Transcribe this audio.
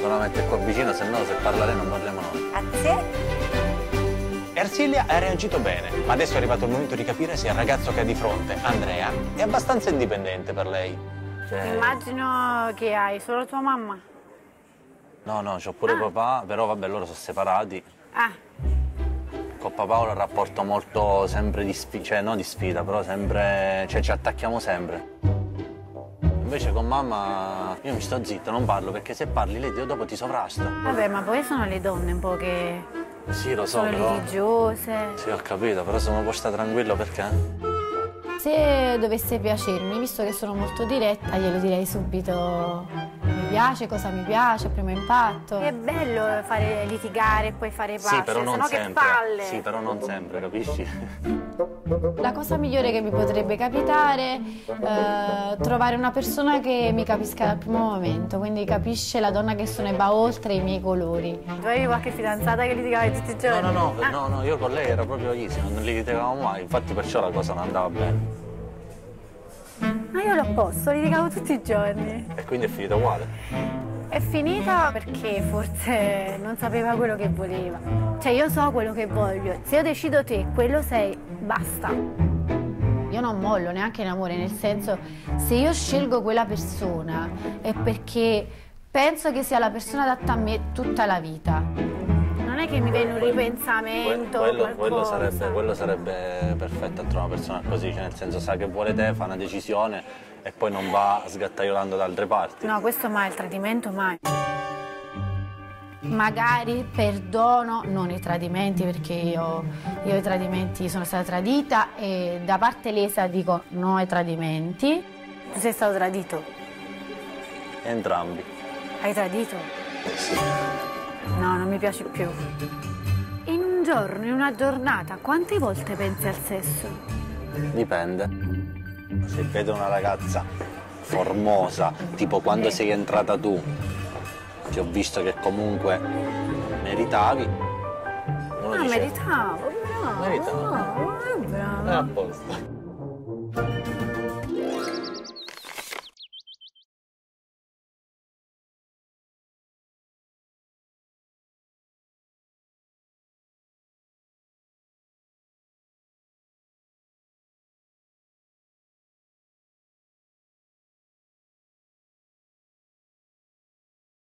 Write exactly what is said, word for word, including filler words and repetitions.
solamente qua vicino, se no se parla lei non parliamo noi. Grazie. Ersilia ha reagito bene, ma adesso è arrivato il momento di capire se il ragazzo che ha di fronte, Andrea, è abbastanza indipendente per lei. Cioè... Immagino che hai solo tua mamma. No, no, c'ho pure ah. papà, però vabbè, loro sono separati. Ah. Con papà ho un rapporto molto sempre di sfida, cioè non di sfida, però sempre... cioè ci attacchiamo sempre. Invece con mamma io mi sto zitto, non parlo, perché se parli lei dopo ti sovrasta. Vabbè, ma poi sono le donne un po' che... Sì, lo so, sono però... religiose. Sì, ho capito, però sono posta tranquillo perché... Se dovesse piacermi, visto che sono molto diretta, glielo direi subito mi piace, cosa mi piace, primo impatto. È bello fare litigare e poi fare pace, sì, però non sennò sempre. Che palle! Sì, però non sempre, capisci? La cosa migliore che mi potrebbe capitare è eh, trovare una persona che mi capisca dal primo momento, quindi capisce la donna che sono e va oltre i miei colori. Tu avevi qualche fidanzata che litigava tutti i giorni? No, no, no, ah. no, no, io con lei era proprio easy, non litigavamo mai, infatti perciò la cosa non andava bene. Ma io l'opposto, litigavo tutti i giorni. E quindi è finita uguale? È finita perché forse non sapeva quello che voleva. Cioè io so quello che voglio, se io decido te, quello sei, basta. Io non mollo neanche in amore, nel senso, se io scelgo quella persona è perché penso che sia la persona adatta a me tutta la vita. Non è che mi viene un ripensamento, quello, quello, sarebbe, quello sarebbe perfetto a trovare una persona così, cioè nel senso sa che vuole te, fa una decisione e poi non va sgattaiolando da altre parti. No, questo mai, il tradimento mai. Magari perdono, non i tradimenti, perché io, io i tradimenti sono stata tradita e da parte lesa dico no ai tradimenti. Tu sei stato tradito? Entrambi. Hai tradito? Sì. No, non mi piace più. In un giorno, in una giornata, quante volte pensi al sesso? Dipende. Se vedo una ragazza formosa, tipo quando eh. sei entrata tu, ti ho visto che comunque meritavi. Uno no, dice, meritavo, bravo. Meritavo. Bravo, bravo. È apposta.